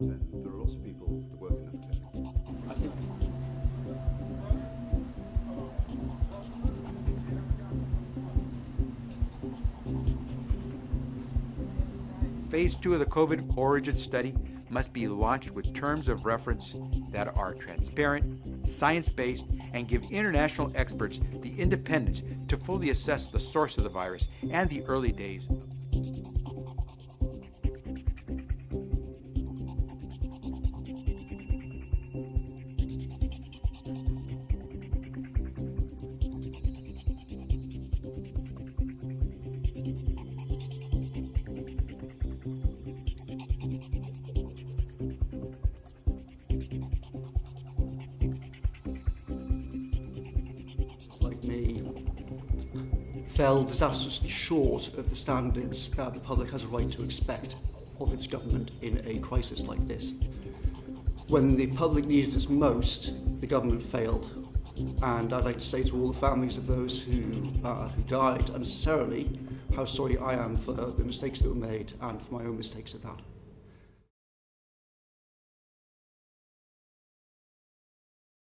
and there are lots of people working at the table. I think Phase 2 of the COVID origin study must be launched with terms of reference that are transparent, science-based, and give international experts the independence to fully assess the source of the virus and the early days. Fell disastrously short of the standards that the public has a right to expect of its government in a crisis like this. When the public needed us most, the government failed. And I'd like to say to all the families of those who died unnecessarily, how sorry I am for the mistakes that were made and for my own mistakes at that.